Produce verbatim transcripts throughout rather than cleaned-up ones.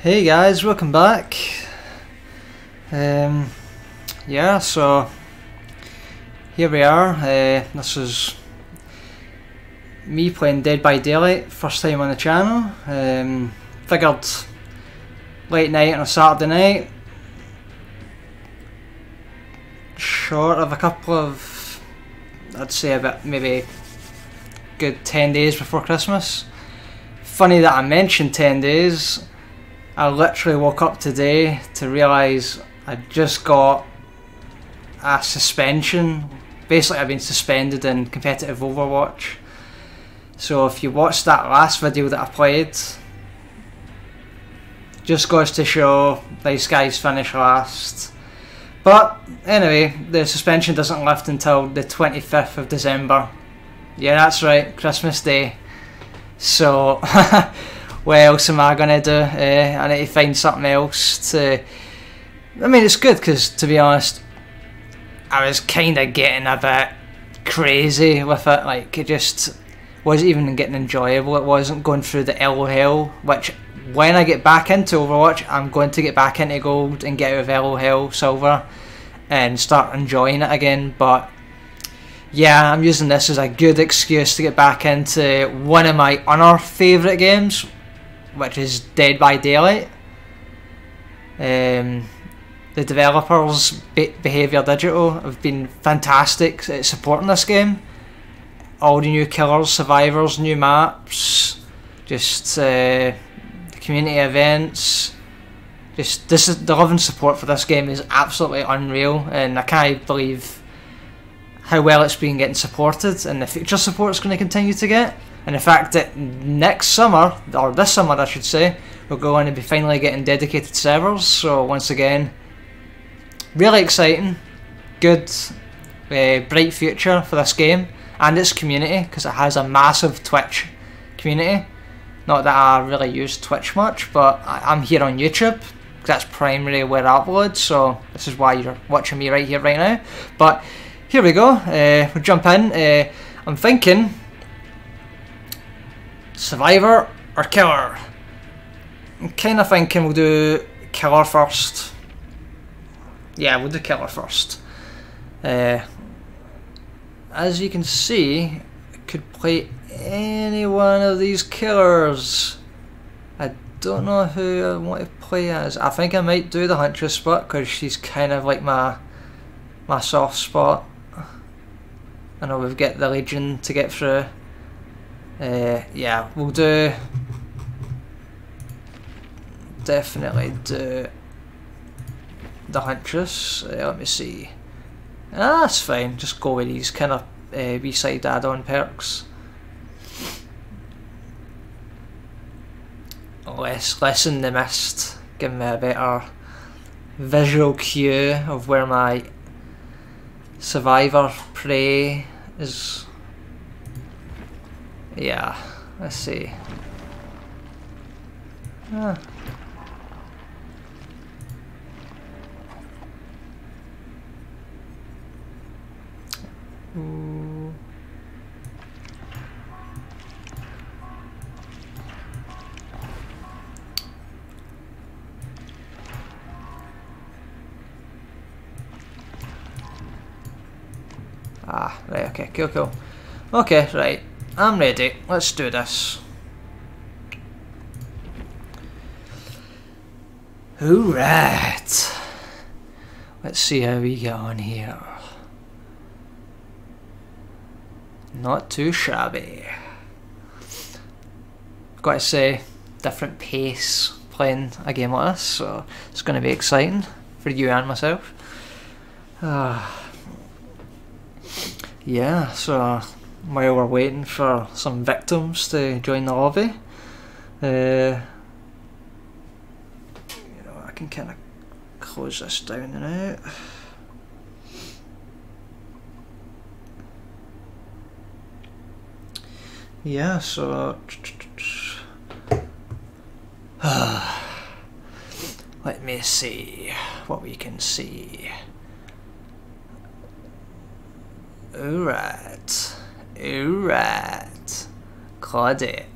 Hey guys, welcome back. Um, yeah, so here we are. Uh, this is me playing Dead by Daylight, first time on the channel. Um, figured late night on a Saturday night, short of a couple of, I'd say about maybe good ten days before Christmas. Funny that I mentioned ten days. I literally woke up today to realise I just got a suspension. Basically, I've been suspended in competitive Overwatch. So if you watched that last video that I played, just goes to show these guys finish last. But anyway, the suspension doesn't lift until the twenty-fifth of December. Yeah, that's right, Christmas Day. So what else am I gonna do? Uh, I need to find something else to. I mean, it's good because, to be honest, I was kind of getting a bit crazy with it. Like, it just wasn't even getting enjoyable. It wasn't going through the L O L, which when I get back into Overwatch, I'm going to get back into Gold and get out of L O L Silver and start enjoying it again. But yeah, I'm using this as a good excuse to get back into one of my other favourite games, which is Dead by Daylight. Um, the developers, Be Behaviour Digital, have been fantastic at supporting this game. All the new killers, survivors, new maps, just uh, community events. Just this is, the love and support for this game is absolutely unreal, and I can't believe how well it's been getting supported, and the future support it's going to continue to get. And the fact that next summer, or this summer I should say, we're going to be finally getting dedicated servers, so once again, really exciting, good, uh, bright future for this game, and its community, because it has a massive Twitch community. Not that I really use Twitch much, but I I'm here on YouTube, because that's primarily where I upload, so this is why you're watching me right here, right now. But here we go, uh, we'll jump in. uh, I'm thinking survivor or killer. I'm kind of thinking we'll do killer first. Yeah, we'll do killer first. Uh, as you can see, I could play any one of these killers. I don't know who I want to play as. I think I might do the Huntress spot because she's kind of like my my soft spot. I know we've got the Legion to get through. Uh, yeah, we'll do, definitely do the Huntress. Uh, let me see. Ah, that's fine, just go with these kind of uh, B-side add-on perks. Less, lessen the mist, give me a better visual cue of where my survivor prey is. Yeah, let's see. Ah. Ooh. Ah, right, okay, cool, cool. Okay, right. I'm ready, let's do this. Alright. Let's see how we get on here. Not too shabby. Gotta say, different pace playing a game like this, so it's gonna be exciting for you and myself. Uh, yeah, so while we're waiting for some victims to join the lobby, uh, you know, I can kind of close this down and out. Yeah, so let me see what we can see. All right. Alright, Claudette.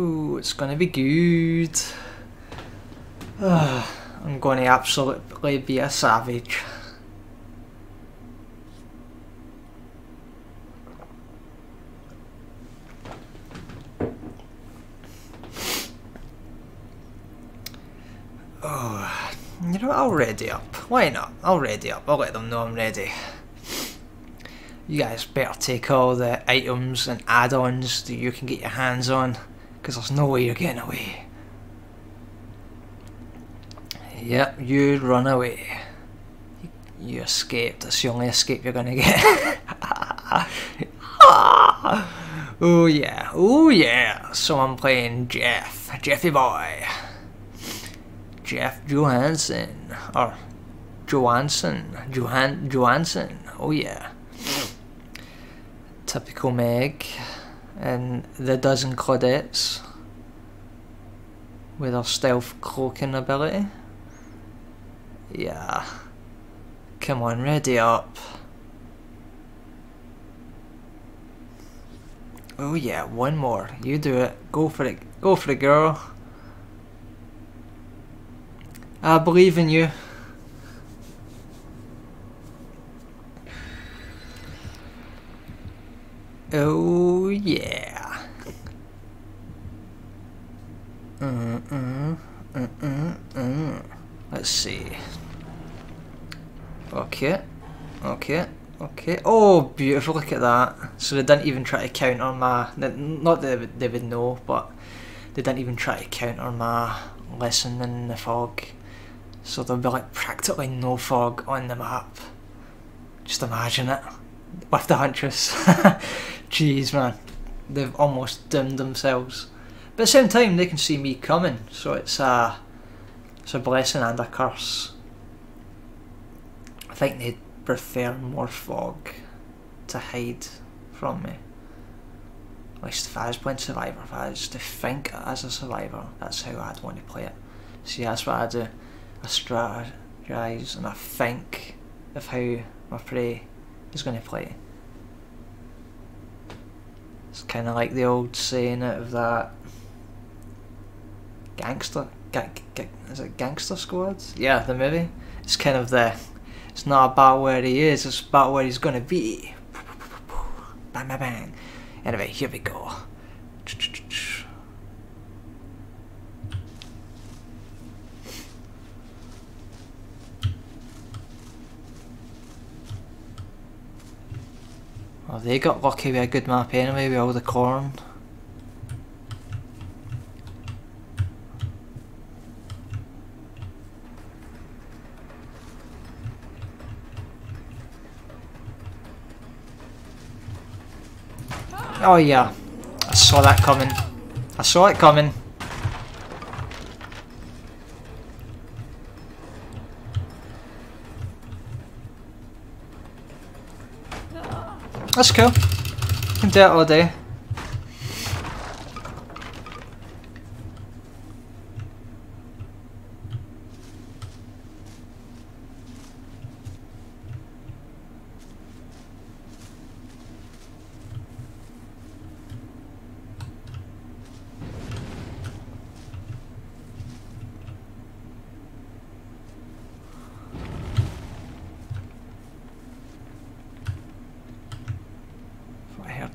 Ooh, it's gonna be good. Oh, I'm gonna absolutely be a savage. Oh, you know what, I'll ready up. Why not? I'll ready up. I'll let them know I'm ready. You guys better take all the items and add-ons that you can get your hands on, because there's no way you're getting away. Yep, you run away. You escaped. That's the only escape you're gonna get. Oh yeah, oh yeah. So I'm playing Jeff, Jeffy boy. Jeff Johansson, or Johansson, Johan Johansson, oh yeah. Typical Meg, and the dozen Claudettes with her stealth cloaking ability. Yeah, come on, ready up. Oh yeah, one more, you do it, go for it, go for it girl. I believe in you. Oh yeah. Mm mm mm mm mm. Let's see. Okay, okay, okay. Oh, beautiful! Look at that. So they didn't even try to counter my. Not that they would know, but they didn't even try to counter my lesson in the fog. So there'll be like practically no fog on the map. Just imagine it. With the Huntress. Jeez man, they've almost dimmed themselves, but at the same time they can see me coming, so it's a, it's a blessing and a curse. I think they'd prefer more fog to hide from me. At least if I was playing Survivor, if I was to think as a Survivor, that's how I'd want to play it. See, that's what I do, I strategise and I think of how my prey is going to play. It's kind of like the old saying out of that gangster, ga ga is it Gangster Squad? Yeah, the movie. It's kind of the, it's not about where he is, it's about where he's going to be. Bang, bang, bang. Anyway, here we go. Oh, they got lucky with a good map anyway, with all the corn. Oh yeah, I saw that coming. I saw it coming. That's cool. I can do it all day.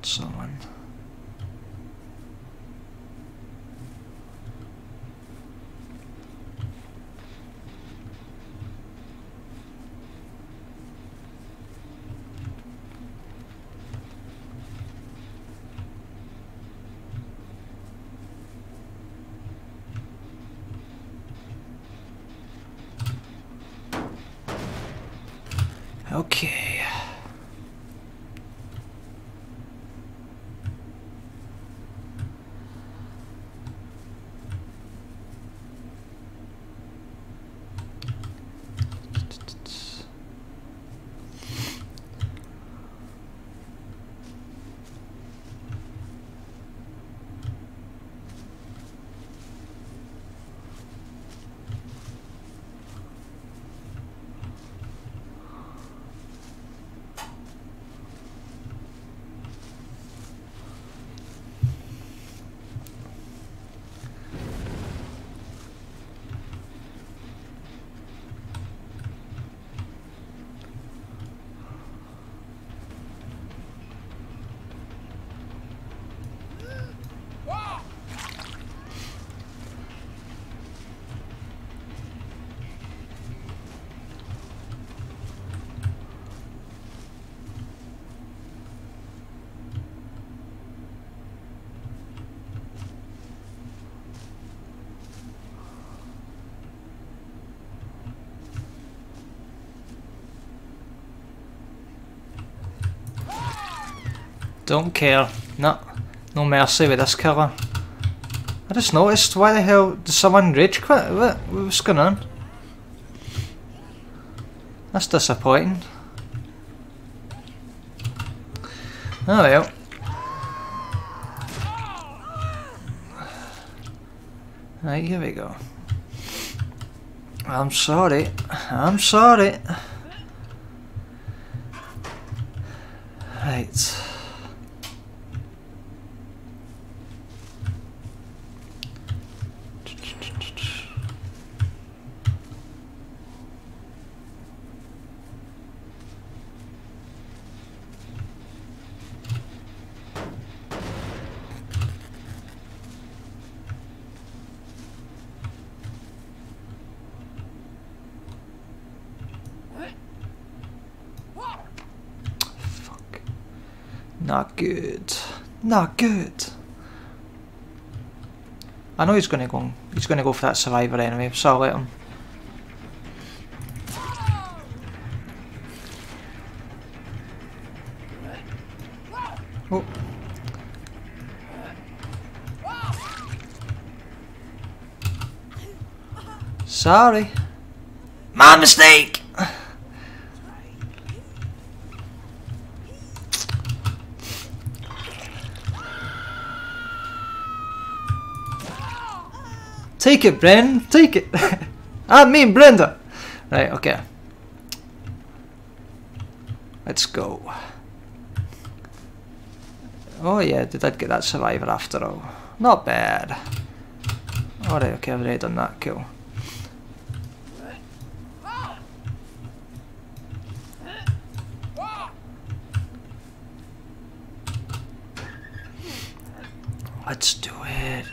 Someone. Okay. Don't care. No, no mercy with this killer. I just noticed, why the hell did someone rage quit? What, what's going on? That's disappointing. Oh well. Right, here we go. I'm sorry. I'm sorry. Right. Not good. Not good. I know he's gonna go. He's gonna go for that survivor anyway, so I'll let him. Oh. Sorry. My mistake. Take it, Bren. Take it. I mean, Brenda. Right. Okay. Let's go. Oh yeah, did I get that survivor after all? Not bad. All right. Okay, I've already done that. Cool. Let's do it.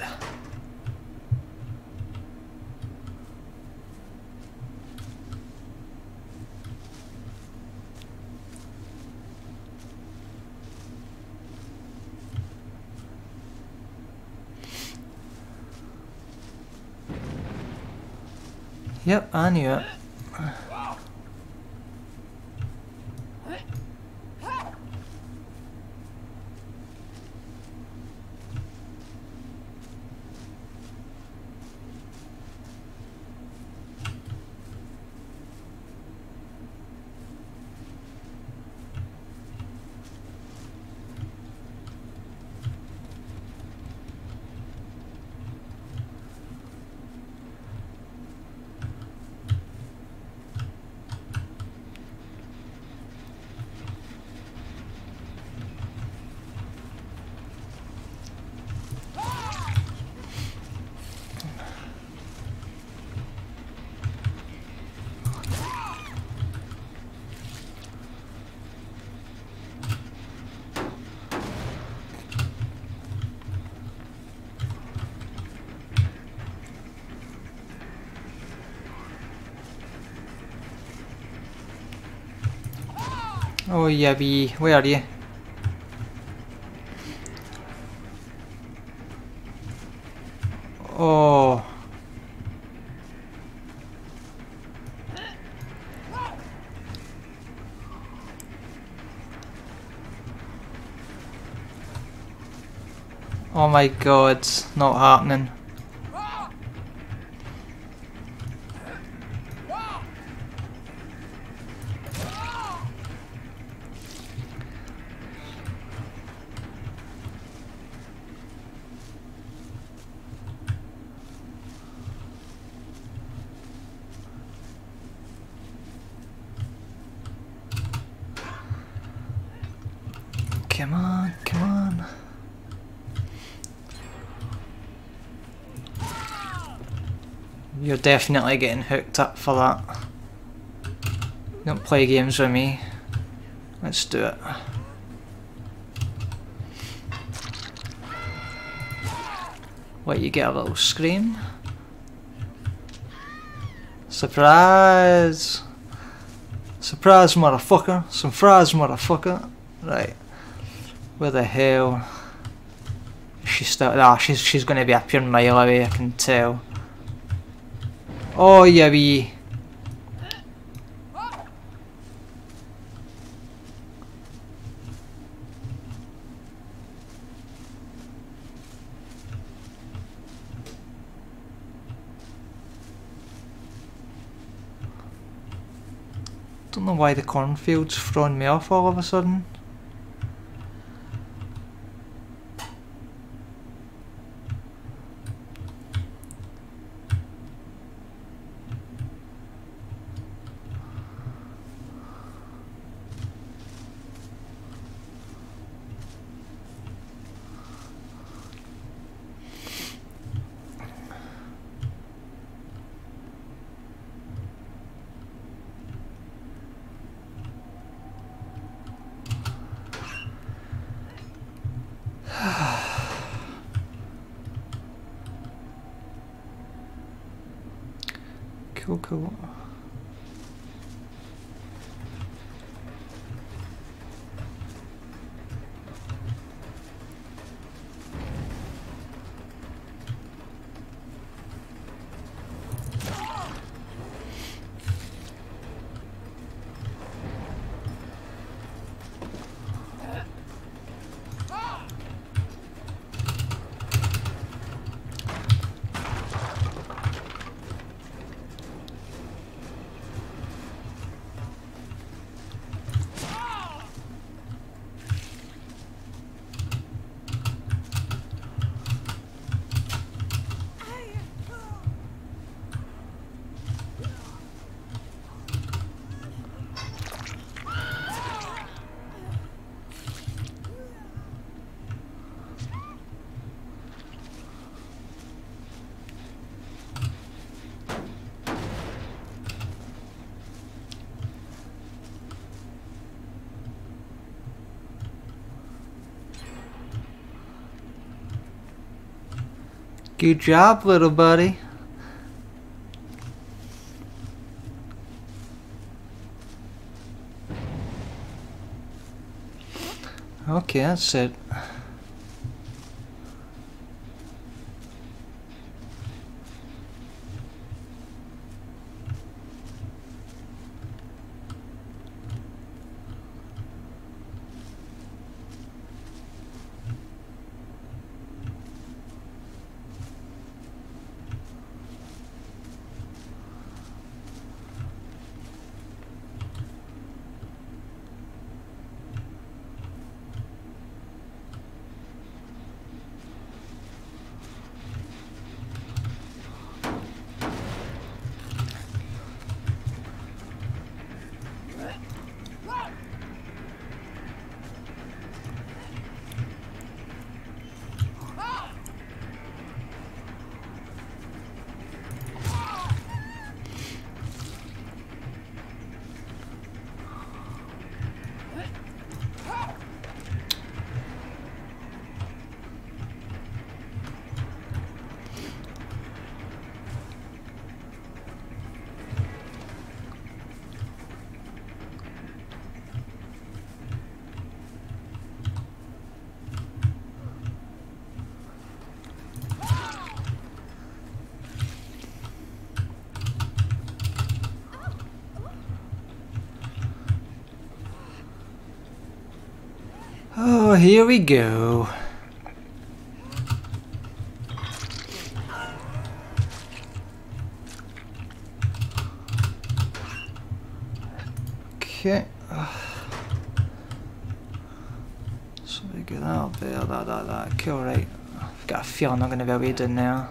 Yep, I knew it. Oh yeah, B, where are you? Oh. Oh my god, it's not happening. Come on, come on. You're definitely getting hooked up for that. Don't play games with me. Let's do it. What, you get a little scream? Surprise! Surprise, motherfucker. Surprise, motherfucker. Right. Where the hell? She's still. Ah, she's she's going to be up here a mile away. I can tell. Oh yeah, we. Don't know why the cornfield's throwing me off all of a sudden. Cool, cool. Good job, little buddy. Okay, that's it. Oh, here we go. Okay. So we get out there, that, that, that. Okay, alright. I've got a feeling I'm not going to be able to do it now.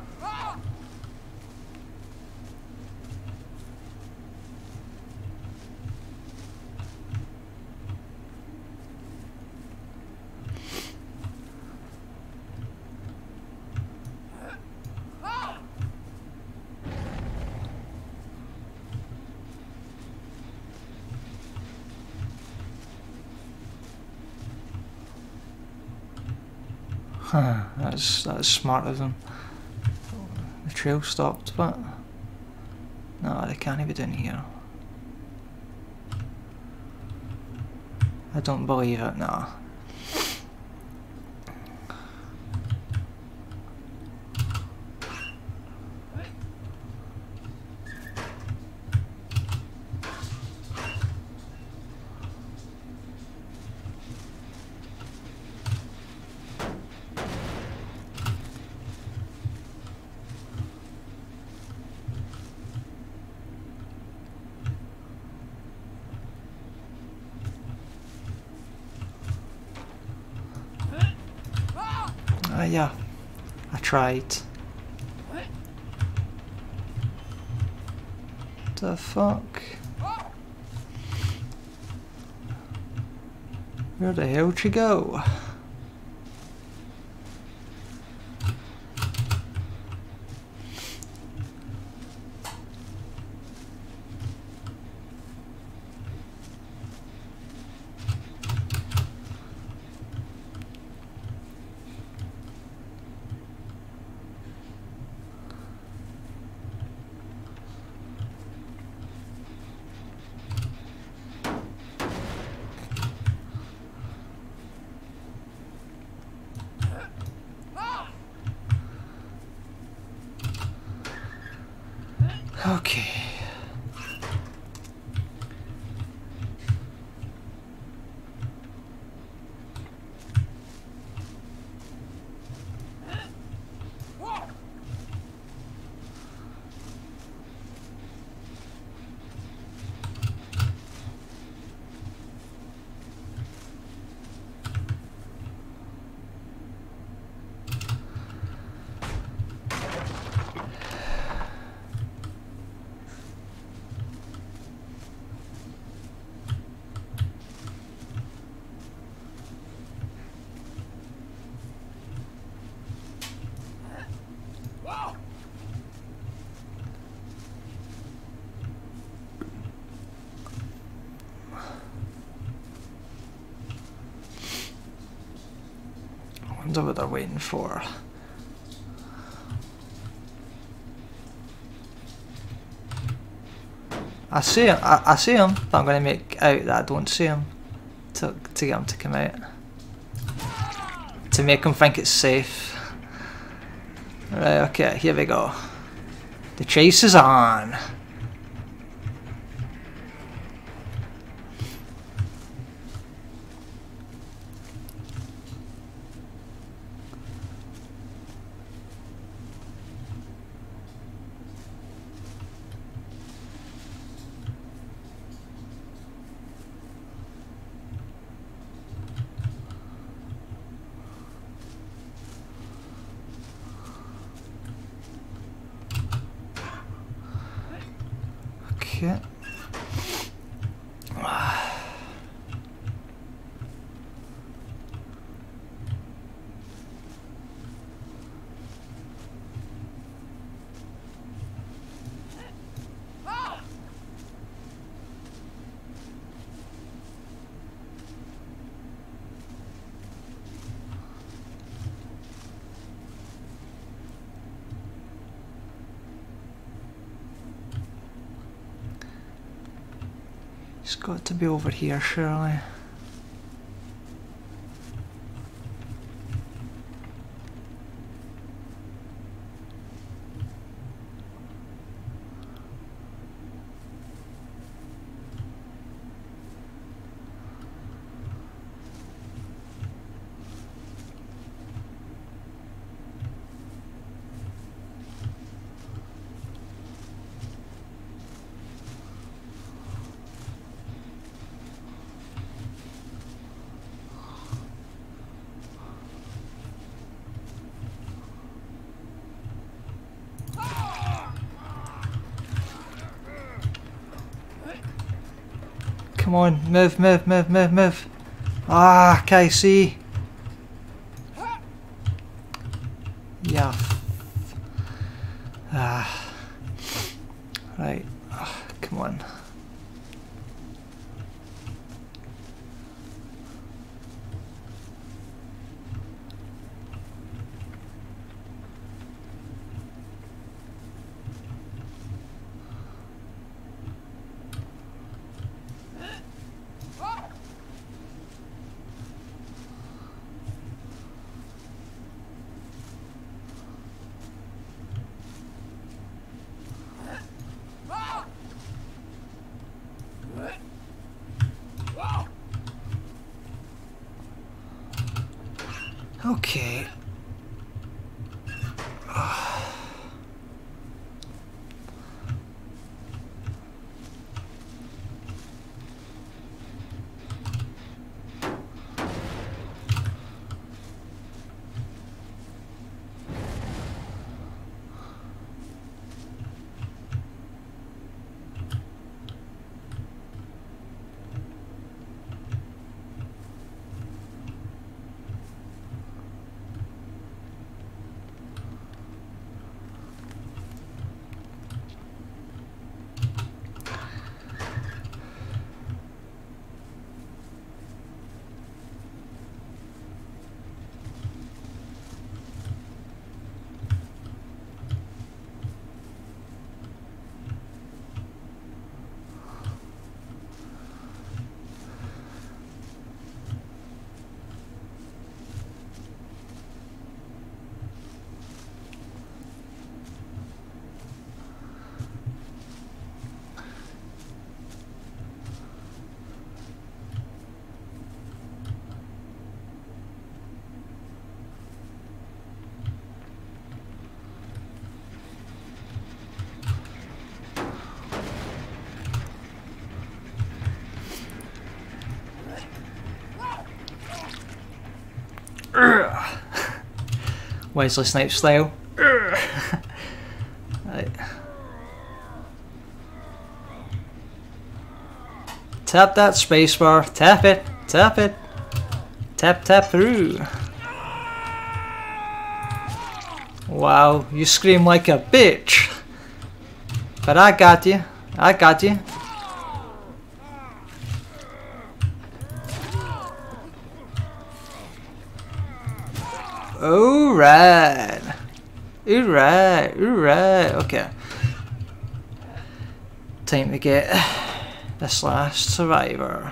Huh, that's, that's smart of them. The trail stopped, but no, they can't even down here. I don't believe it, nah. Ah, uh, yeah. I tried. What the fuck? Where the hell did she go? I wonder what they're waiting for. I see him, I, I see him, but I'm going to make out that I don't see him to, to get him to come out. To make him think it's safe. Right, okay, here we go. The chase is on. It's got to be over here, surely. Come on, move, move, move, move, move. Ah, okay, see. Yeah. Ah. Right. Oh, come on. Okay. Wesley Snipes style. Right. Tap that spacebar, tap it, tap it, tap tap through. Wow, you scream like a bitch. But I got you, I got you. Alright, alright, alright, okay. Time to get this last survivor.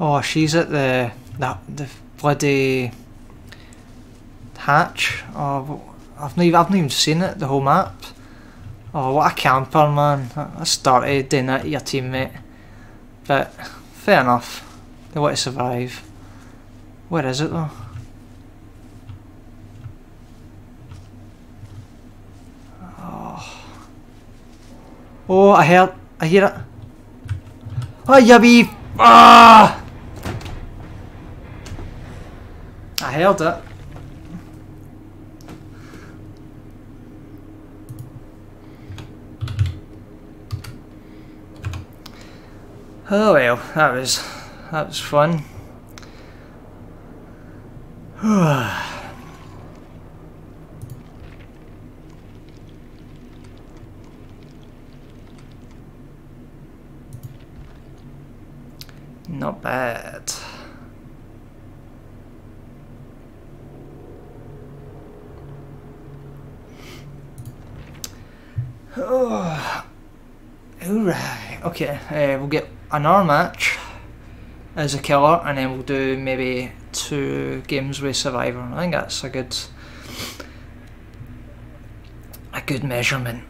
Oh, she's at the that the bloody hatch. Oh, I've not even, I've not even seen it. The whole map. Oh, what a camper, man! That's dirty doing that to your teammate. But fair enough. They want to survive. Where is it though? Oh, oh! I heard. I hear it. Oh, you be. Ah! I held it. Oh well, that was that was fun. Not bad. Oh, alright, okay, uh, we'll get another match as a killer and then we'll do maybe two games with Survivor. I think that's a good a good measurement.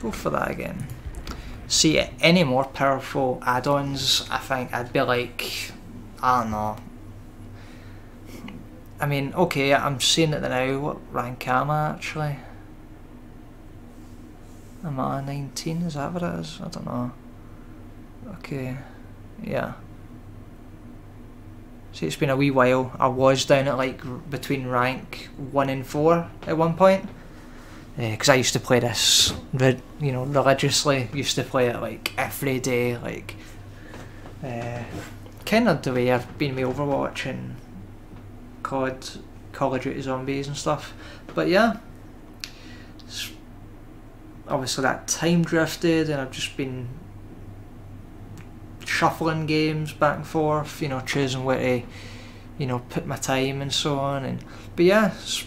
Go for that again. See, any more powerful add-ons, I think I'd be like, I don't know. I mean, okay, I'm seeing it now. What rank am I actually? Am I nineteen? Is that what it is? I don't know. Okay, yeah. See, it's been a wee while. I was down at like between rank one and four at one point. Because uh, I used to play this, you know, religiously. Used to play it like every day, like uh, kind of the way I've been with Overwatch and C O D, Call of Duty Zombies and stuff. But yeah, obviously that time drifted, and I've just been shuffling games back and forth, you know, choosing where to, you know, put my time and so on. And but yeah. It's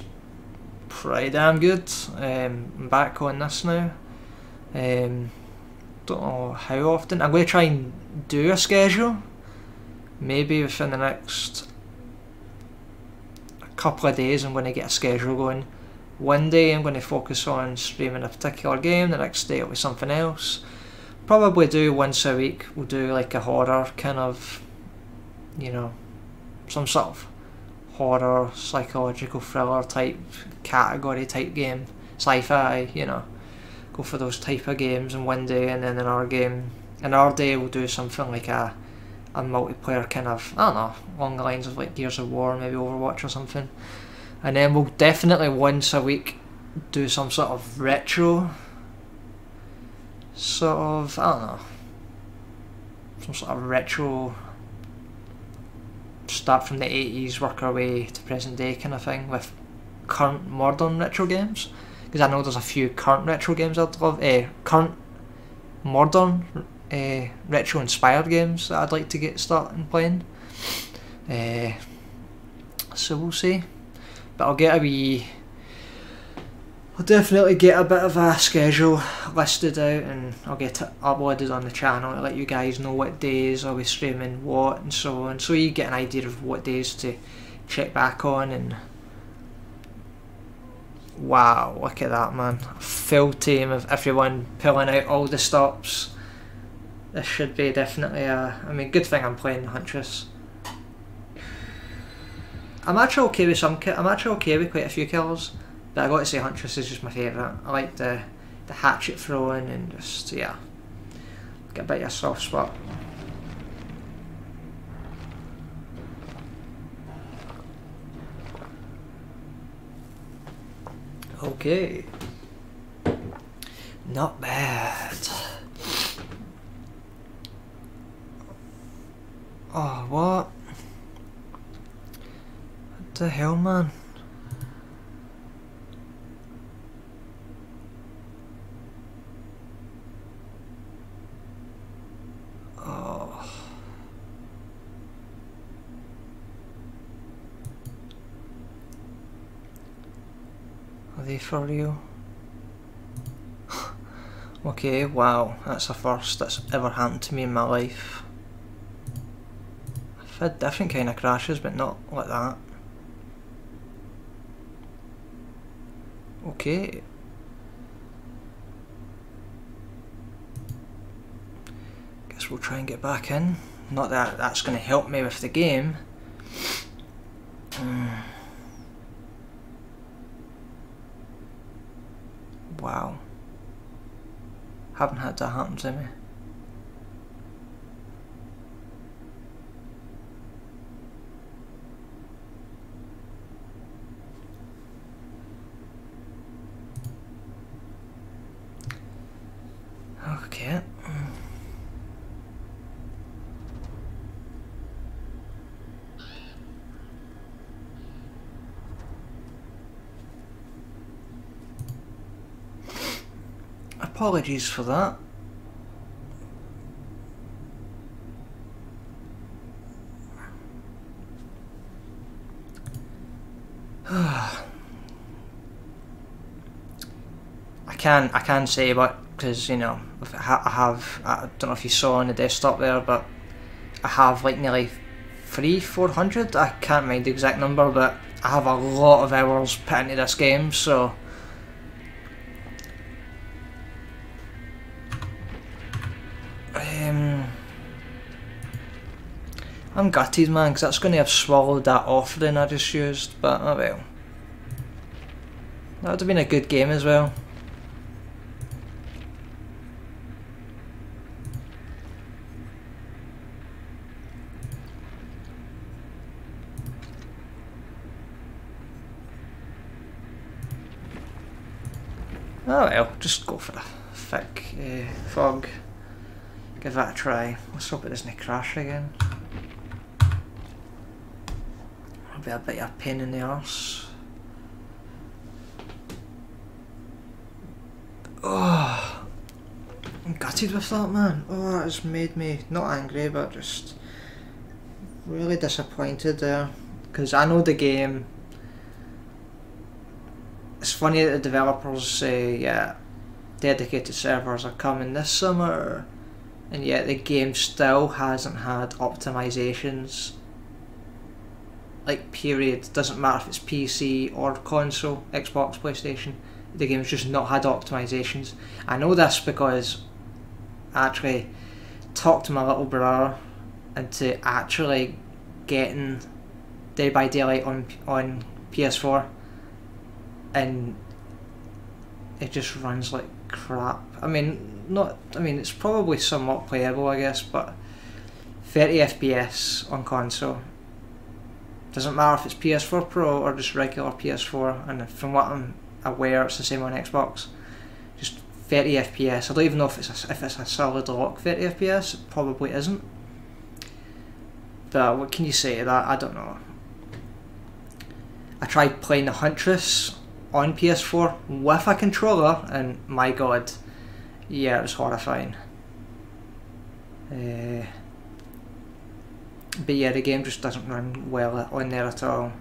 pretty damn good. Um, I'm back on this now. Um, don't know how often. I'm going to try and do a schedule. Maybe within the next couple of days I'm going to get a schedule going One day I'm going to focus on streaming a particular game, the next day it'll be something else. Probably do once a week, we'll do like a horror kind of, you know, some sort of horror, psychological thriller type, category type game, sci-fi, you know, go for those type of games in one day, and then another game, another day we'll do something like a, a multiplayer kind of, I don't know, along the lines of like Gears of War, maybe Overwatch or something. And then we'll definitely once a week do some sort of retro, sort of, I don't know, some sort of retro, start from the eighties, work our way to present day kind of thing with current modern retro games. Because I know there's a few current retro games I'd love, eh, current modern eh, retro inspired games that I'd like to get started playing. Eh, so we'll see. But I'll get a wee, I'll definitely get a bit of a schedule listed out, and I'll get it uploaded on the channel to let you guys know what days I'll be streaming what and so on, so you get an idea of what days to check back on. And wow, look at that, man, a full team of everyone pulling out all the stops. This should be definitely a, I mean, good thing I'm playing the Huntress. I'm actually okay with some, I'm actually okay with quite a few kills, but I got to say Huntress is just my favourite. I like the the hatchet throwing and just, yeah, get a bit of a soft spot. Okay, not bad. Oh, what? What the hell, man? Oh. Are they for real? Okay, wow, that's the first that's ever happened to me in my life. I've had different kind of crashes, but not like that. Okay. Guess we'll try and get back in. Not that that's going to help me with the game. Mm. Wow. Haven't had that happen to me. Okay. Apologies for that. I can I can say, but because, you know, I have, I don't know if you saw on the desktop there, but I have like nearly three, four hundred, I can't mind the exact number, but I have a lot of hours put into this game, so um, I'm gutted, man, because that's going to have swallowed that offering I just used, but oh well. That would have been a good game as well. Oh well, just go for the thick uh, fog. Give that a try. Let's hope it doesn't crash again. It'll be a bit of a pain in the arse. Oh, I'm gutted with that, man. Oh, that has made me not angry, but just really disappointed there. Because I know the game. It's funny that the developers say, yeah, dedicated servers are coming this summer, and yet the game still hasn't had optimizations like period. Doesn't matter if it's P C or console, Xbox, PlayStation, the game's just not had optimizations. I know this because I actually talked to my little brother into actually getting Dead by Daylight on on P S four, and it just runs like crap. I mean, not. I mean, it's probably somewhat playable, I guess, but thirty F P S on console. Doesn't matter if it's P S four Pro or just regular P S four, and from what I'm aware, it's the same on Xbox. Just thirty F P S. I don't even know if it's a, if it's a solid lock thirty F P S. It probably isn't. But what can you say to that? I don't know. I tried playing the Huntress on P S four with a controller, and my god, yeah, it was horrifying. Uh, but yeah, the game just doesn't run well on there at all.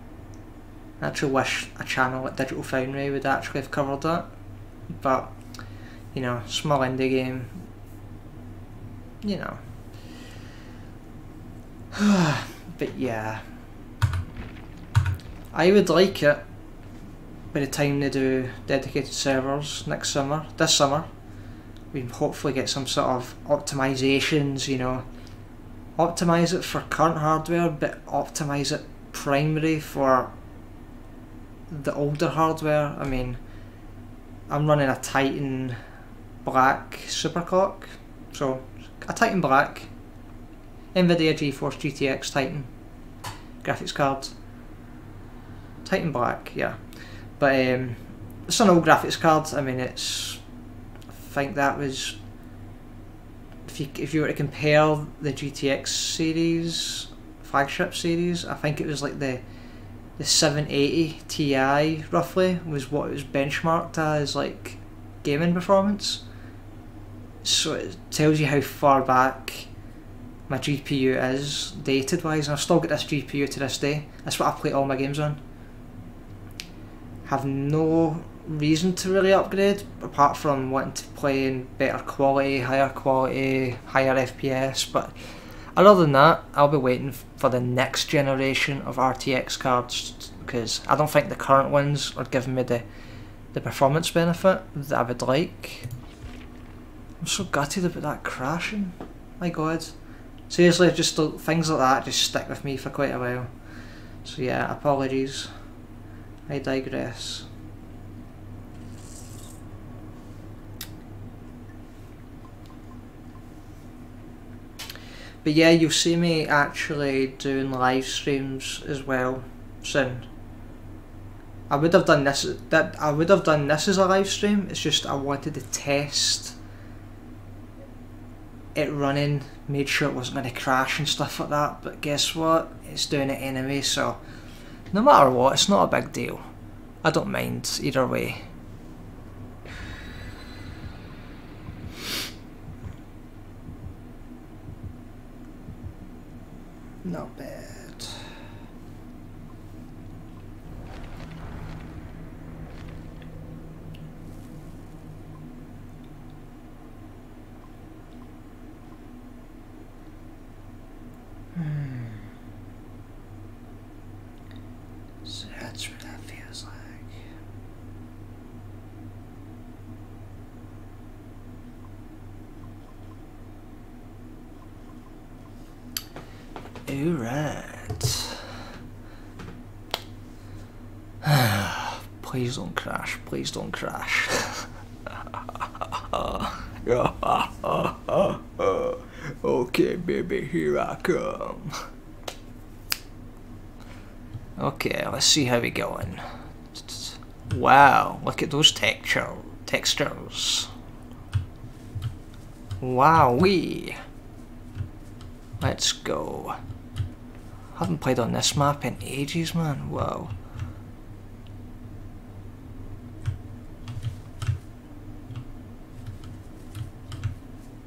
I actually wish a channel like Digital Foundry would actually have covered that, but you know, small indie game, you know. But yeah, I would like it by the time they do dedicated servers next summer, this summer, we can hopefully get some sort of optimizations, you know. Optimize it for current hardware, but optimize it primary for the older hardware. I mean, I'm running a Titan Black Superclock, so a Titan Black, Nvidia GeForce G T X Titan graphics card, Titan Black, yeah. But um, it's an old graphics card. I mean, it's, I think that was, if you, if you were to compare the G T X series, flagship series, I think it was like the the seven eighty T I roughly was what it was benchmarked as, like gaming performance. So it tells you how far back my G P U is dated wise, and I've still got this G P U to this day. That's what I play all my games on. Have no reason to really upgrade apart from wanting to play in better quality, higher quality, higher F P S, but other than that, I'll be waiting for the next generation of R T X cards, because I don't think the current ones are giving me the the performance benefit that I would like. I'm so gutted about that crashing, my god. Seriously, just things like that just stick with me for quite a while. So yeah, apologies. I digress. But yeah, you'll see me actually doing live streams as well soon. I would have done this that I would have done this as a live stream. It's just I wanted to test it running, made sure it wasn't going to crash and stuff like that. But guess what? It's doing it anyway. So no matter what, it's not a big deal. I don't mind either way. Not bad. Hmm. So that's what that feels like. Alright. Please don't crash, please don't crash. Okay, baby, here I come. Okay, let's see how we going. Wow, look at those texture textures. Wowee. Let's go. I haven't played on this map in ages, man. Wow.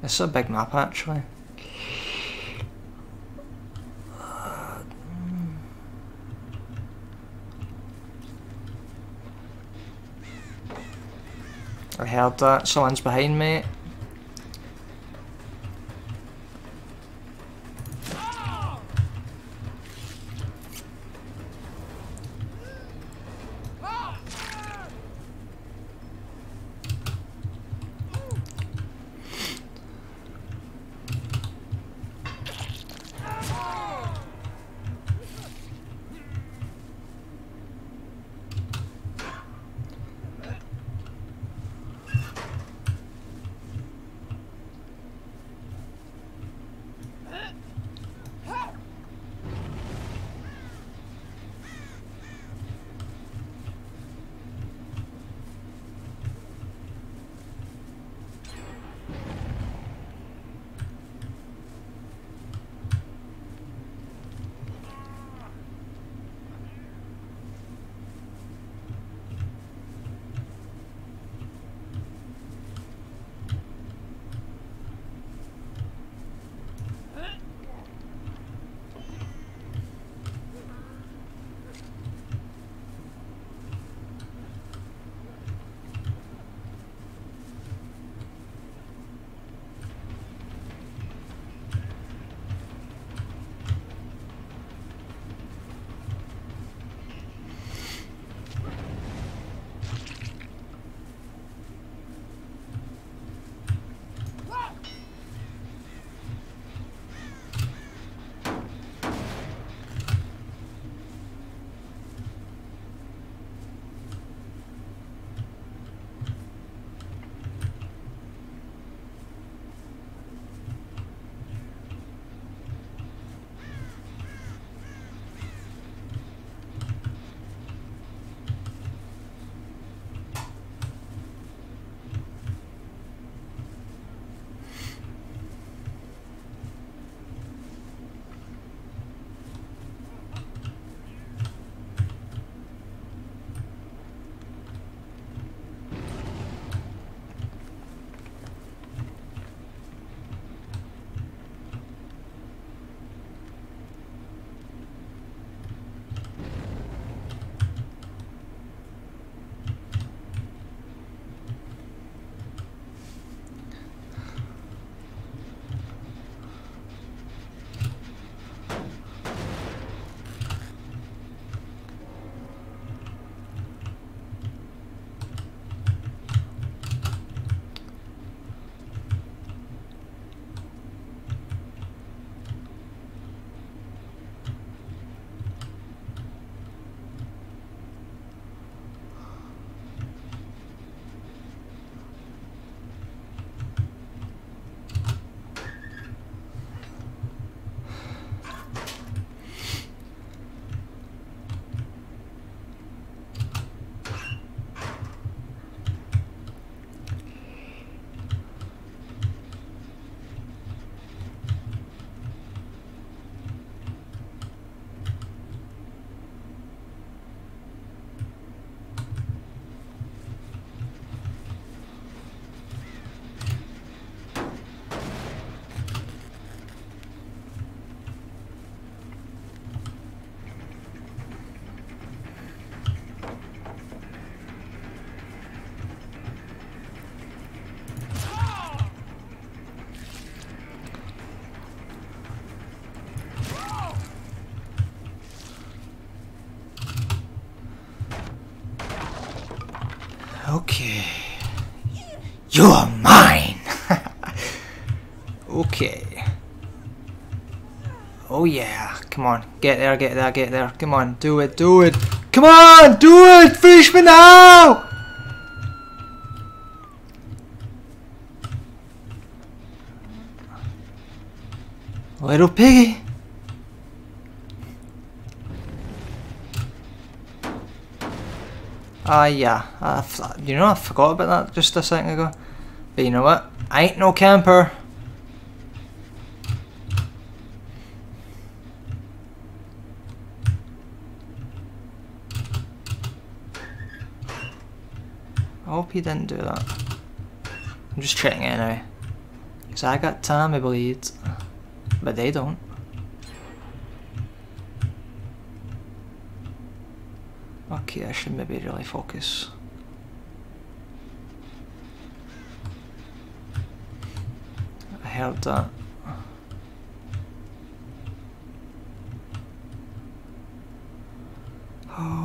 It's a big map, actually. Uh, I heard that. Someone's behind me. You're mine! Okay. Oh yeah, come on, get there, get there, get there, come on, do it, do it! Come on, do it! Finish me now! Little piggy! Ah uh, yeah, I you know I forgot about that just a second ago. But you know what? I ain't no camper! I hope he didn't do that. I'm just checking it anyway. Because I got Tommy bleeds, but they don't. Okay, I should maybe really focus. I heard that. Oh.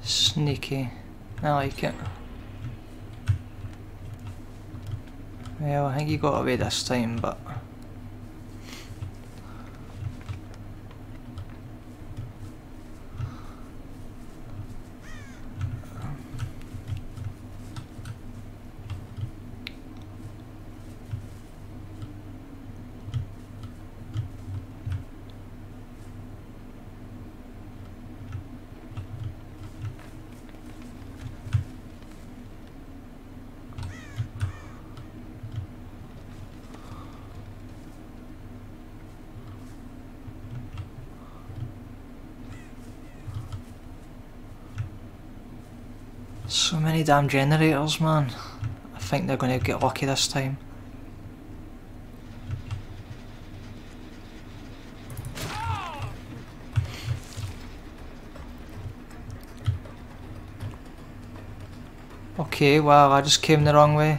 Sneaky. I like it. Well, I think he got away this time, but... so many damn generators, man. I think they're going to get lucky this time. Okay, wow, I just came the wrong way.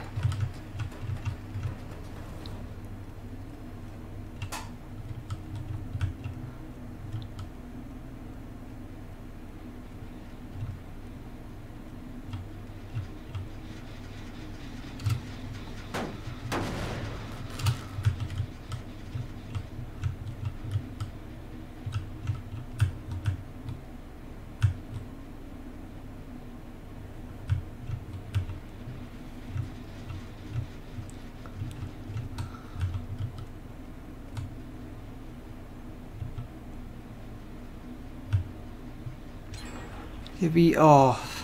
To be off.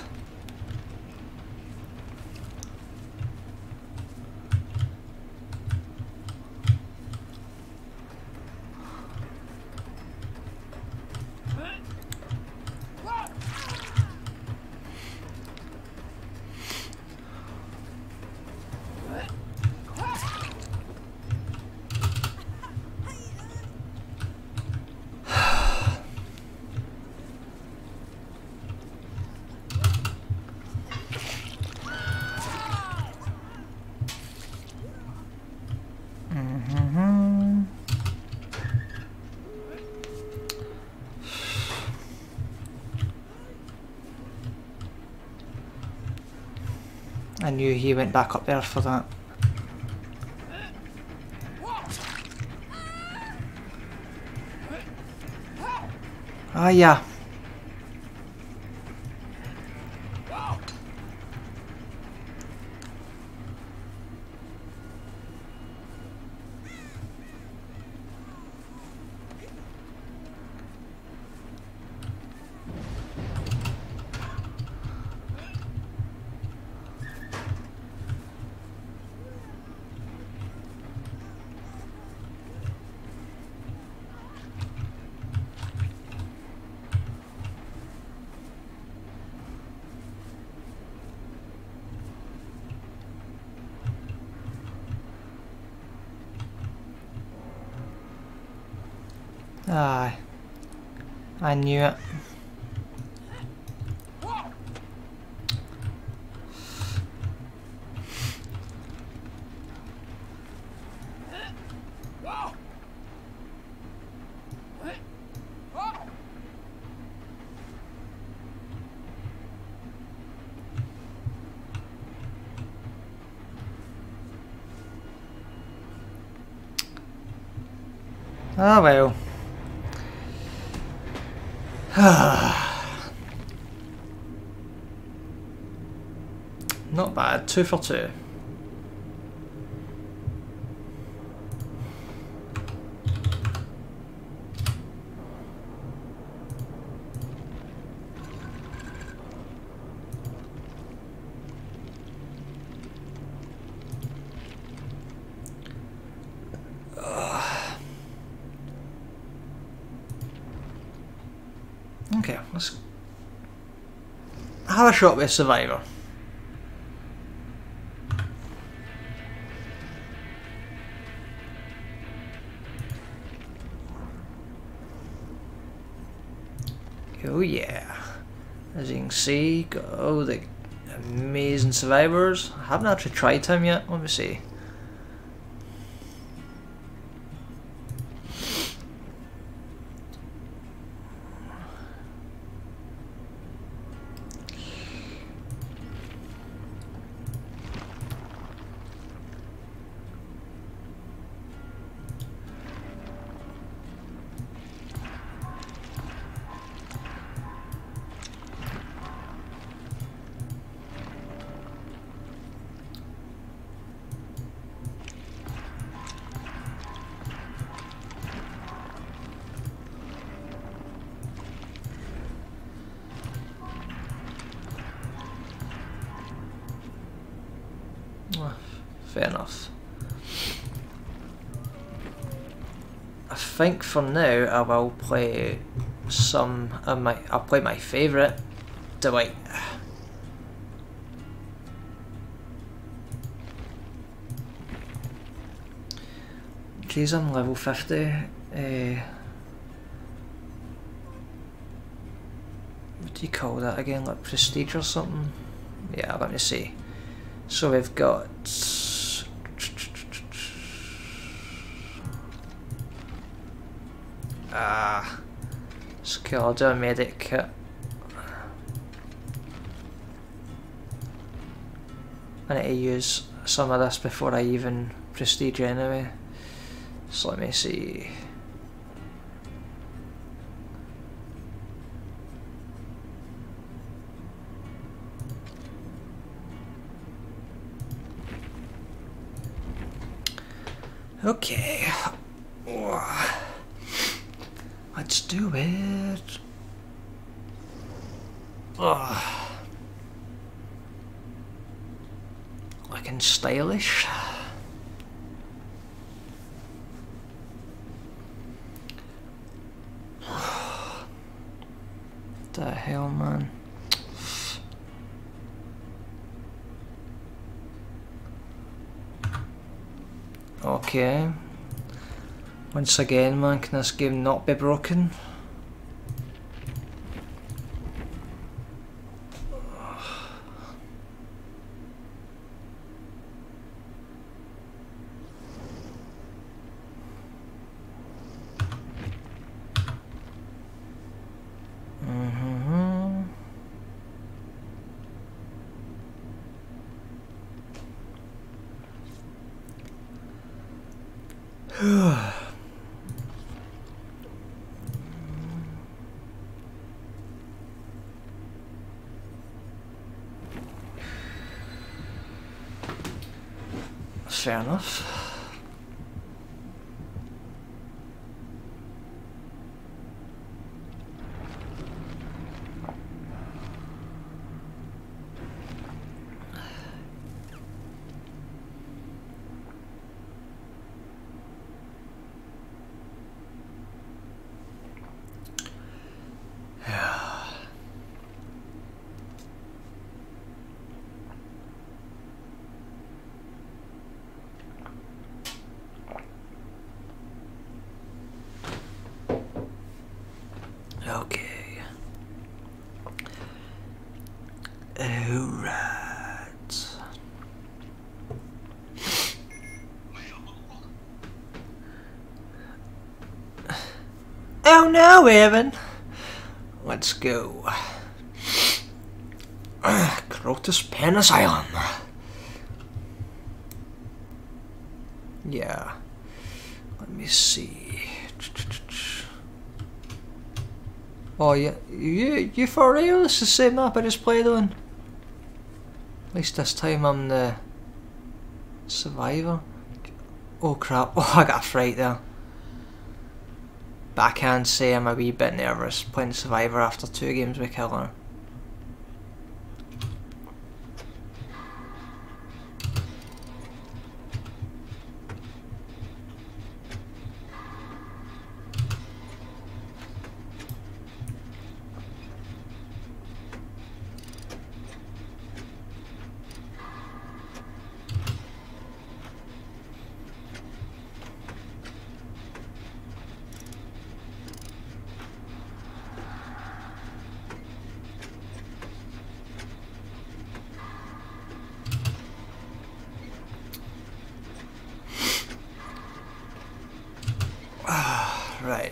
I knew he went back up there for that. Ah, yeah. Ah, I knew it. Ah, well. Not bad, two for two. Have a shot with Survivor. Oh yeah. As you can see, got all the amazing survivors. I haven't actually tried him yet, let me see. Fair enough. I think for now I will play some of my. I'll play my favourite, Delight. Geez, I'm level fifty. Uh, what do you call that again? Like prestige or something? Yeah, let me see. So we've got. Ah, okay, I'll do a medic kit. I need to use some of this before I even prestige anyway. So let me see. Okay. Let's do it. Oh. Looking stylish. What the hell, man? Okay. Once again, man, can this game not be broken? Mm-hmm. Whew. Fair enough. don't know, Evan. Let's go. Uh, Crotus Penicillin. Yeah. Let me see. Oh, yeah. You, you for real? It's the same map I just played on. At least this time I'm the survivor. Oh crap. Oh, I got a fright there. But I can say I'm a wee bit nervous playing Survivor after two games with Killer. Right.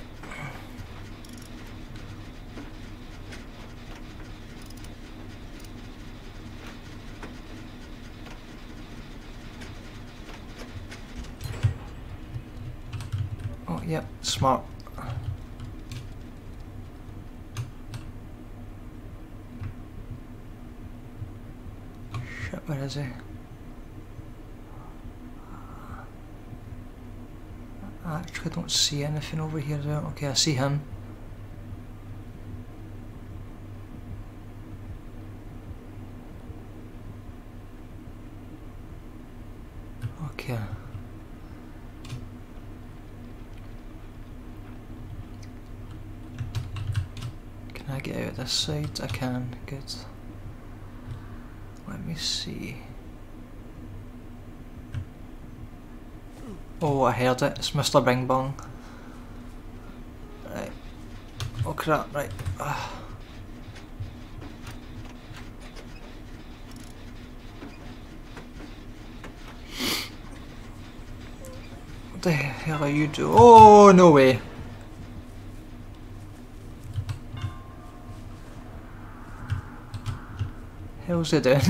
Oh, yep, smart. Shit, where is he? I don't see anything over here. Okay, I see him. Okay. Can I get out of this side? I can. Good. Let me see. Oh, I heard it. It's Mister Bing Bong. Right. Oh crap, right. Ugh. What the hell are you doing? Oh, no way. How's he doing?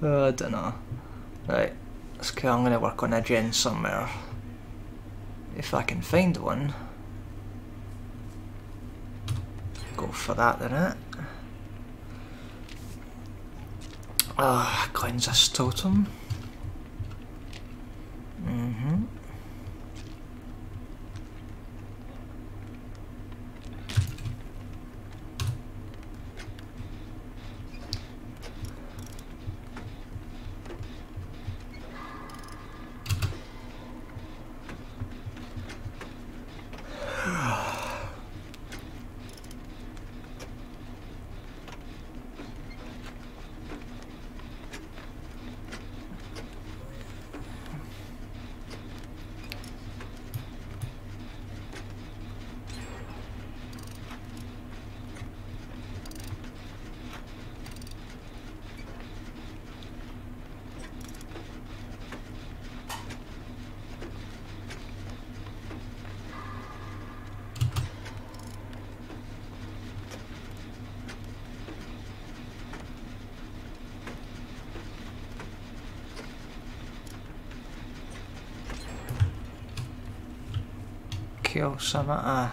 Oh, I don't know. Right. Okay, I'm gonna work on a gen somewhere. If I can find one. Go for that then, eh? Ah, cleanse this totem. Mm-hmm. So I'm at a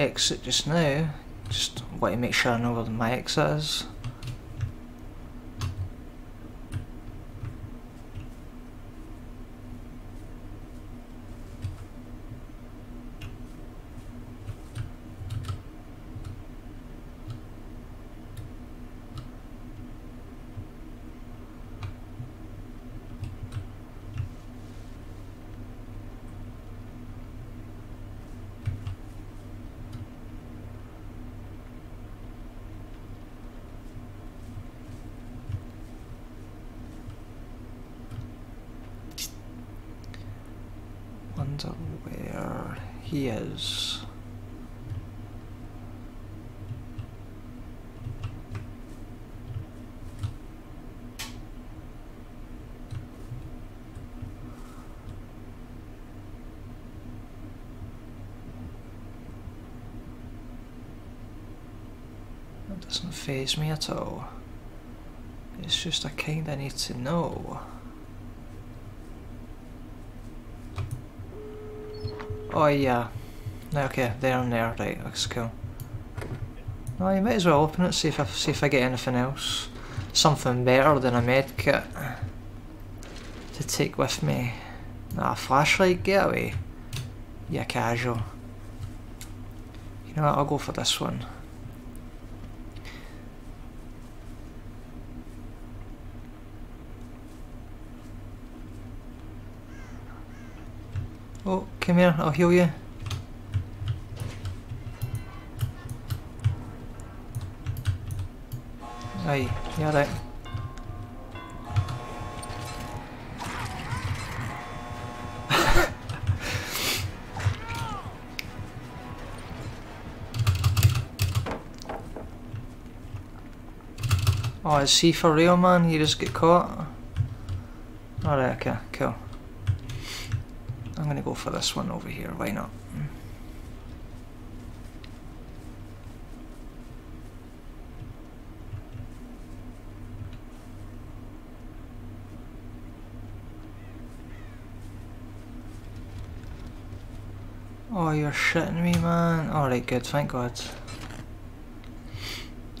exit just now. Just want to make sure I know where my exit is. Where he is. doesn't faze me at all. It's just I kinda need to know. Oh yeah. Okay, there and there, right, that's cool. Well, you might as well open it, see if I see if I get anything else. Something better than a med kit to take with me. Ah, flashlight, get away. Yeah, casual. You know what, I'll go for this one. Oh, come here, I'll heal you. Aye, yeah, right. Oh, is he for real, man? You just get caught? Alright, okay, cool. I'm gonna go for this one over here, why not? Oh, you're shitting me, man. Alright, good, thank God.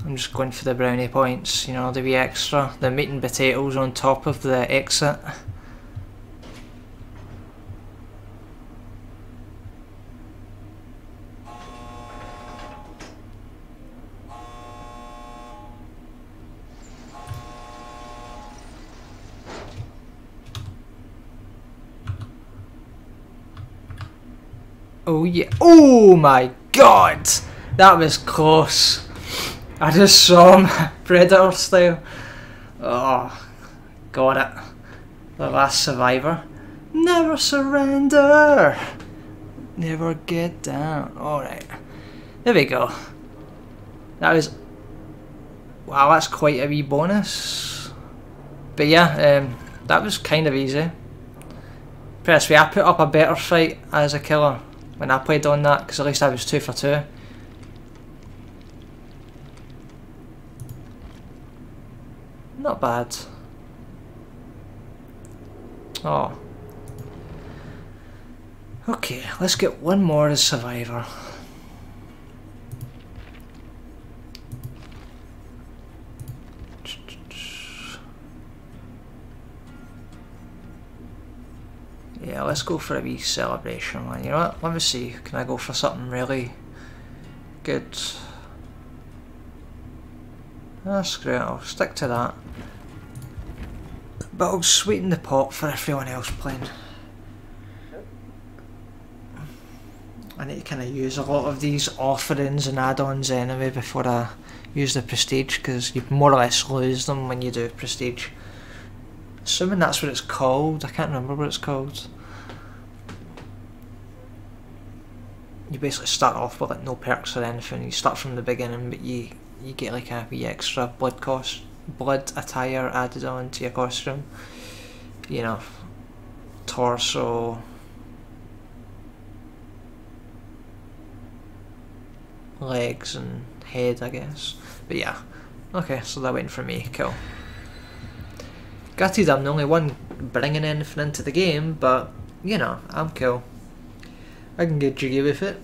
I'm just going for the brownie points, you know, the wee extra, the meat and potatoes on top of the exit. Oh yeah, oh my God, that was close. I just saw him, Predator style. Oh, got it. The last survivor. Never surrender. Never get down. Alright, there we go. That was, wow, that's quite a wee bonus. But yeah, um, that was kind of easy. Press, I put up a better fight as a killer when I played on that, because at least I was two for two. Not bad. Oh. Okay, let's get one more as survivor. Yeah, let's go for a wee celebration one. You know what? Let me see. Can I go for something really good? Ah, screw it. I'll stick to that. But I'll sweeten the pot for everyone else playing. I need to kind of use a lot of these offerings and add-ons anyway before I use the prestige, because you more or less lose them when you do prestige. Assuming that's what it's called. I can't remember what it's called. You basically start off with like no perks or anything. You start from the beginning, but you you get like a wee extra blood cost, blood attire added on to your costume. You know, torso, legs and head, I guess. But yeah, okay, so that went for me. Cool. Gutted I'm the only one bringing anything into the game, but you know, I'm cool. I can get jiggy with it.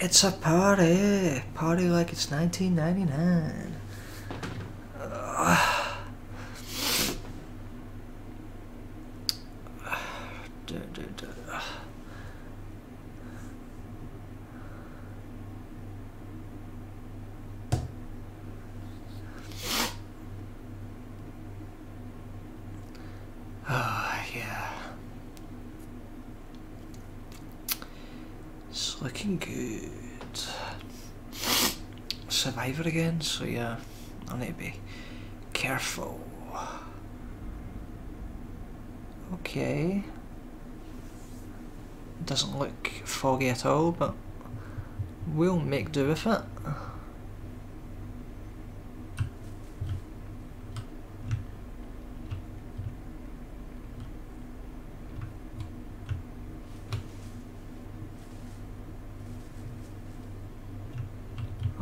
It's a party! Party like it's nineteen ninety-nine. Uh, do, do, do. Oh, yeah. It's looking good. Survivor again, so yeah, I need to be careful. Okay. Doesn't look foggy at all, but we'll make do with it.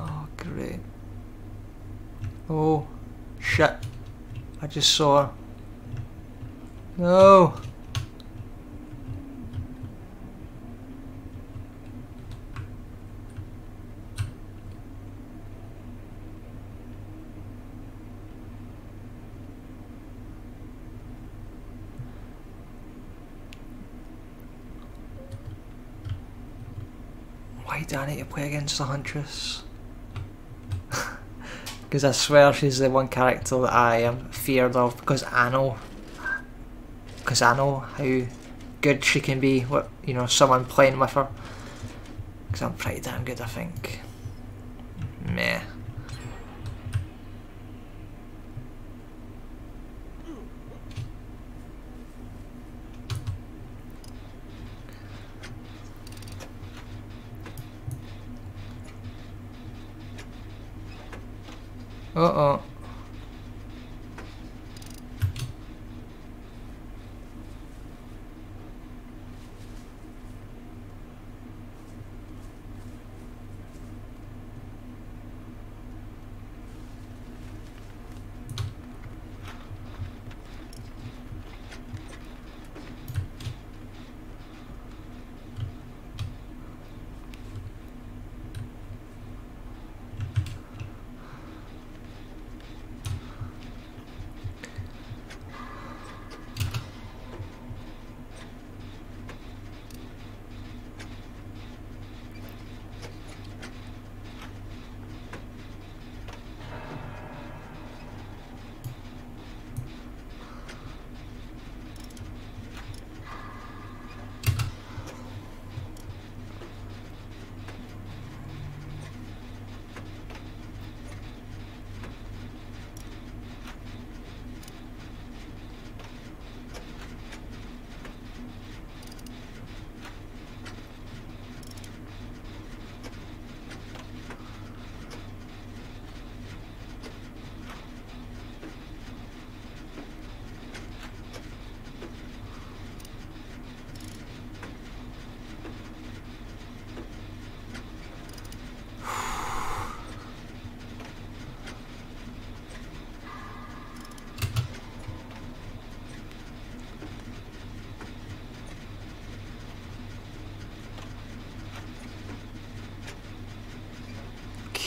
Oh, great. Oh, shit. I just saw her. No. Why do I need to play against the Huntress? Because I swear she's the one character that I am feared of, because I know because I know how good she can be with, you know, someone playing with her. Because I'm pretty damn good, I think. Meh. Uh-oh.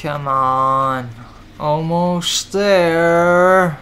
Come on, almost there.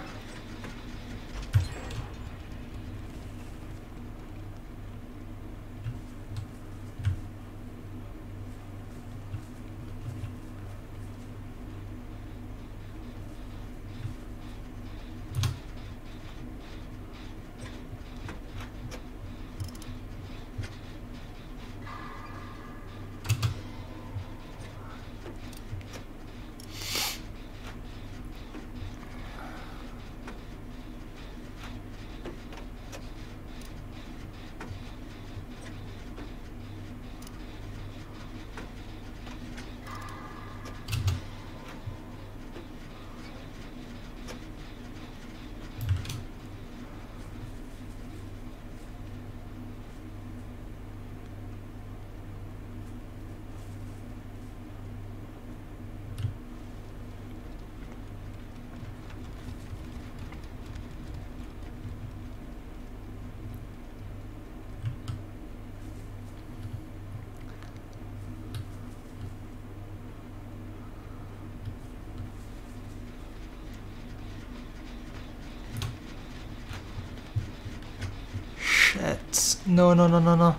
No, no, no, no, no.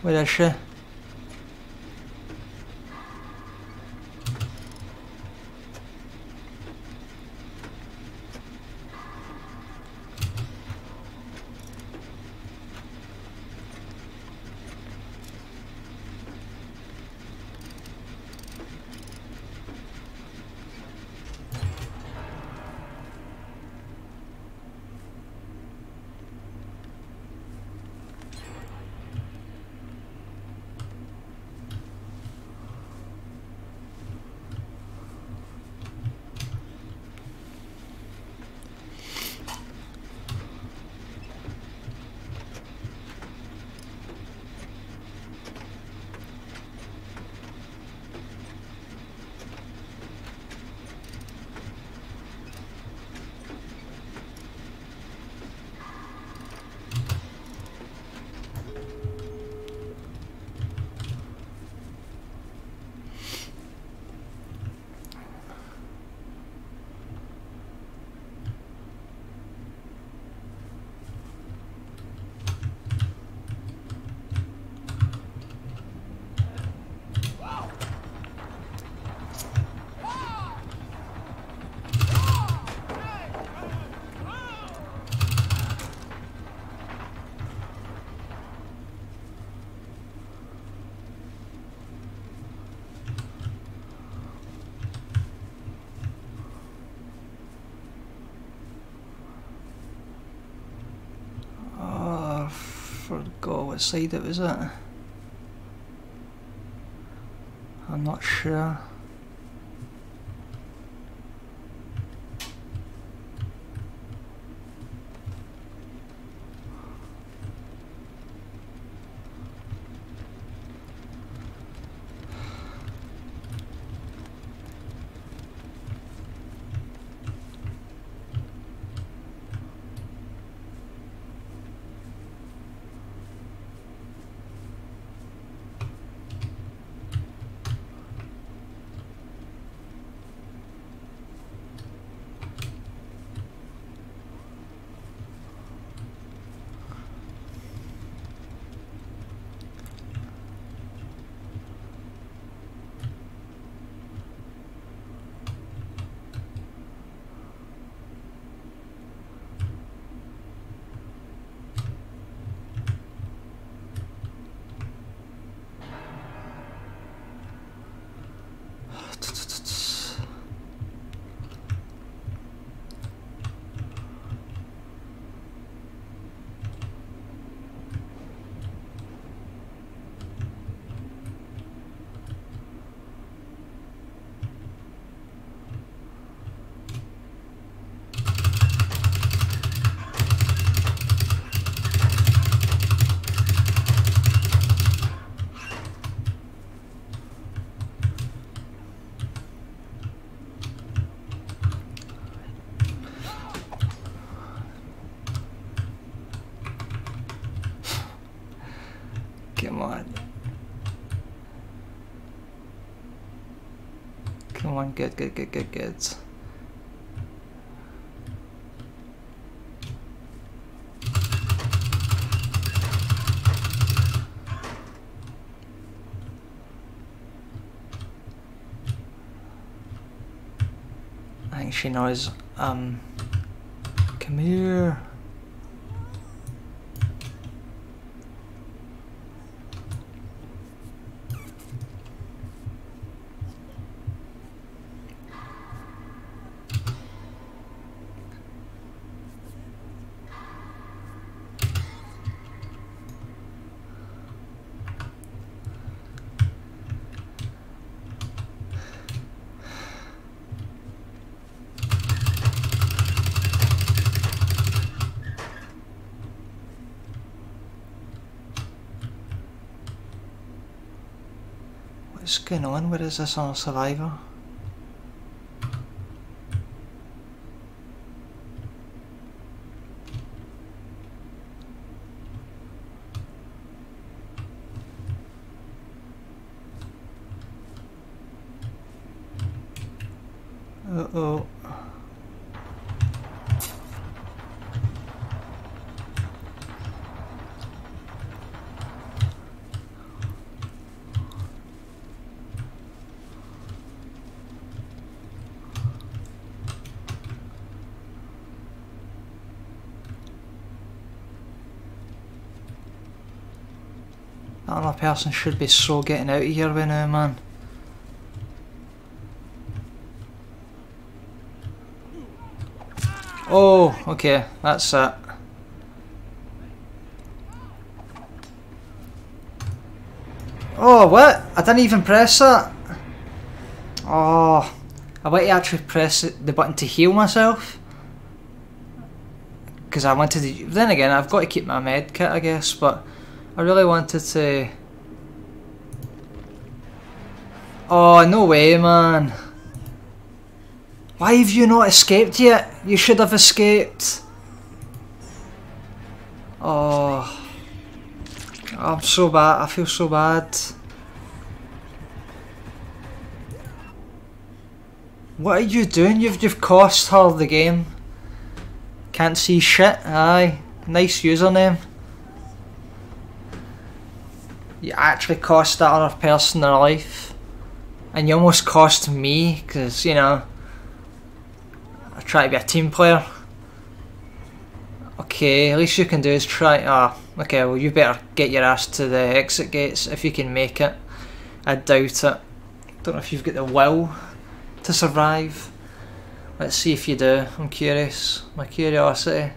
Where is she? what side it was at. I'm not sure. Good, good, good, good, good. I think she knows. Um, come here. What's going on? Where is this on Survivor? Uh-oh. That person should be so getting out of here by now, man. Oh, okay, that's it. Oh, what? I didn't even press that. Oh, I went to actually press the button to heal myself. Because I wanted to. Then again, I've got to keep my med kit, I guess, but. I really wanted to... Oh, no way, man. Why have you not escaped yet? You should have escaped. Oh. I'm so bad. I feel so bad. What are you doing? You've, you've cost her the game. Can't see shit. Aye. Nice username. You actually cost that other person their life, and you almost cost me, because, you know, I try to be a team player. Okay, at least you can do is try. Ah, oh, okay, well, you better get your ass to the exit gates if you can make it. I doubt it. Don't know if you've got the will to survive. Let's see if you do. I'm curious. My curiosity.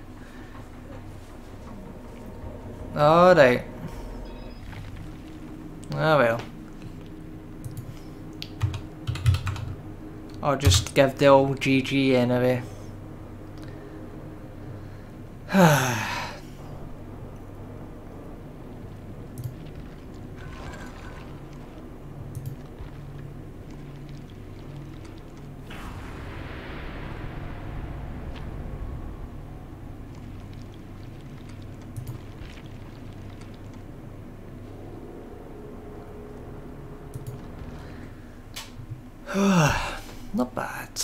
Alright. Oh well. I'll just give the old G G anyway. Not bad.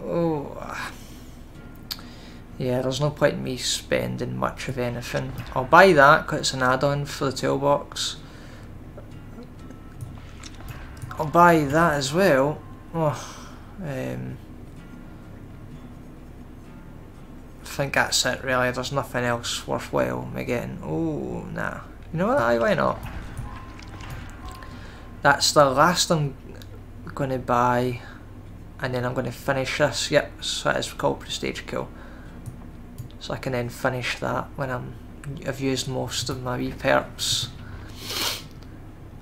Oh, yeah, there's no point in me spending much of anything. I'll buy that because it's an add-on for the toolbox. I'll buy that as well. Oh, um, I think that's it really, there's nothing else worthwhile me getting. Oh, nah. You know what, why not? That's the last I'm going to buy, and then I'm going to finish this. Yep, so that is called Prestige Kill. So I can then finish that when I'm, I've used most of my wee perks.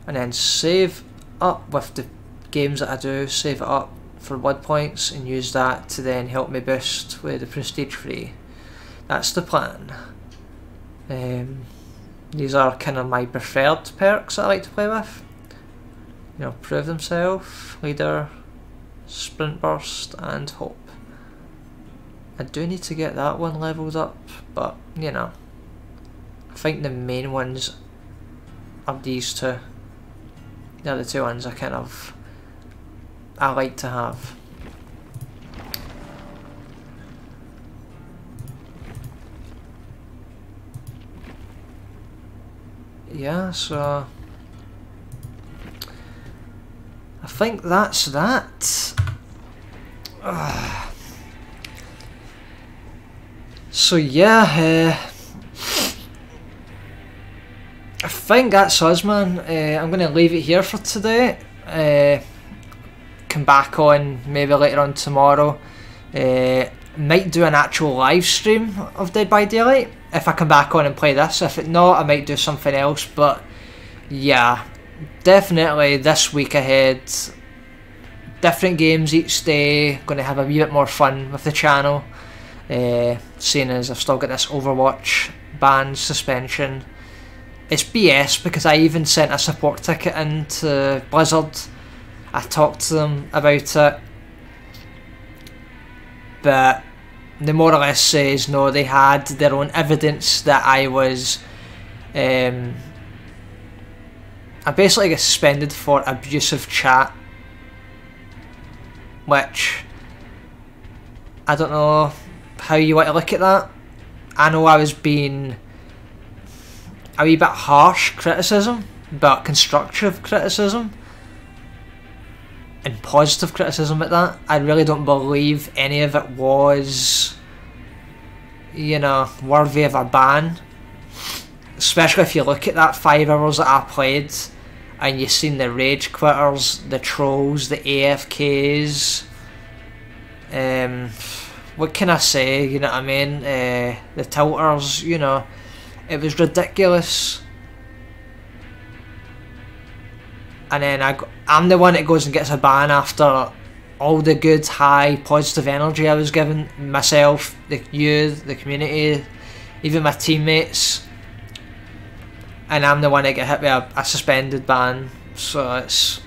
And then save up with the games that I do, save it up for blood points and use that to then help me boost with the Prestige three. That's the plan. Um, these are kind of my preferred perks that I like to play with. You know, Prove Themselves, Leader, Sprint Burst and Hope. I do need to get that one levelled up, but you know, I think the main ones are these two. They're the two ones I kind of I like to have. Yeah, so I think that's that. Ugh. So yeah, uh, I think that's us, man. Uh, I'm going to leave it here for today. Uh, come back on maybe later on tomorrow. Uh, might do an actual live stream of Dead by Daylight if I come back on and play this. If it not, I might do something else, but yeah, definitely this week ahead, different games each day, going to have a wee bit more fun with the channel, uh, seeing as I've still got this Overwatch ban suspension. It's B S because I even sent a support ticket into Blizzard, I talked to them about it, but they more or less says no, they had their own evidence that I was, um, I basically got suspended for abusive chat, which I don't know how you want to look at that. I know I was being a wee bit harsh criticism, but constructive criticism and positive criticism at that. I really don't believe any of it was, you know, worthy of a ban. Especially if you look at that five hours that I played and you've seen the rage quitters, the trolls, the A F Ks. Um, what can I say, you know what I mean? Uh, the tilters, you know, it was ridiculous. And then I, I'm the one that goes and gets a ban after all the good, high, positive energy I was giving myself, the youth, the community, even my teammates. And I'm the one that got hit with a, a suspended ban. So it's,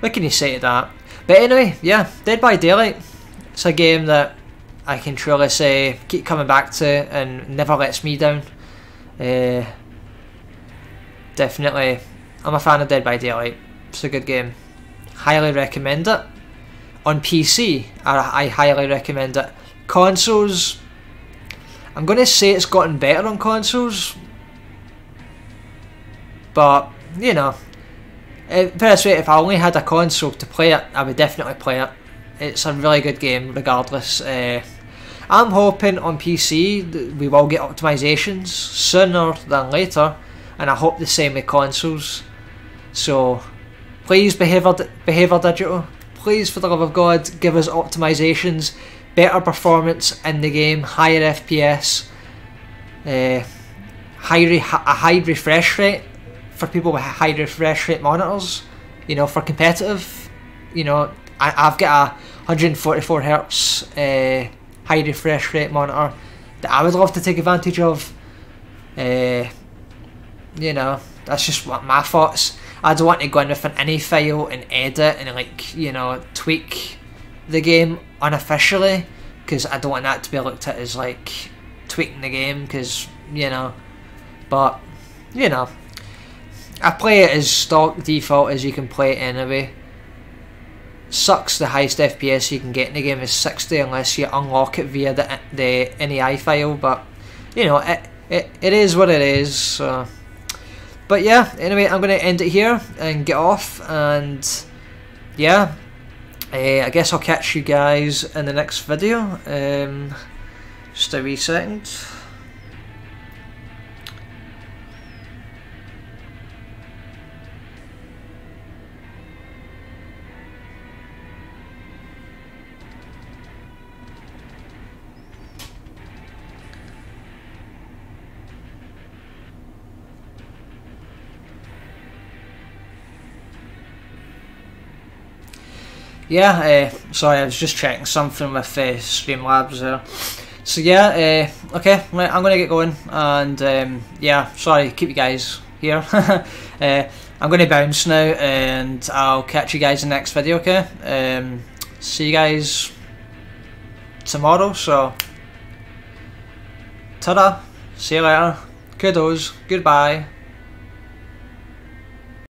what can you say to that? But anyway, yeah, Dead by Daylight. It's a game that I can truly say keep coming back to and never lets me down. Uh, definitely, I'm a fan of Dead by Daylight. It's a good game. Highly recommend it. On P C, I highly recommend it. Consoles, I'm going to say it's gotten better on consoles, but you know, personally, if I only had a console to play it, I would definitely play it. It's a really good game regardless. Uh, I'm hoping on P C that we will get optimizations sooner than later, and I hope the same with consoles. So please, Behaviour Digital, please, for the love of God, give us optimizations. better performance in the game, higher F P S, uh, high a high refresh rate for people with high refresh rate monitors. You know, for competitive, you know, I, I've got a one forty-four hertz uh, high refresh rate monitor that I would love to take advantage of. Uh, you know, that's just what my thoughts. I don't want to go in with an ini file and edit and like, you know, tweak the game unofficially, because I don't want that to be looked at as like tweaking the game, because, you know, but, you know, I play it as stock default as you can play it anyway. Sucks, the highest F P S you can get in the game is sixty unless you unlock it via the the ini file, but, you know, it, it, it is what it is, so. But yeah, anyway, I'm going to end it here and get off, and yeah, uh, I guess I'll catch you guys in the next video. Um, just a wee second. Yeah, uh, sorry, I was just checking something with uh, Streamlabs there. So yeah, uh, okay, I'm going to get going, and um, yeah, sorry, keep you guys here. uh, I'm going to bounce now, and I'll catch you guys in the next video, okay? Um, see you guys tomorrow, so ta-da, see you later, kudos, goodbye.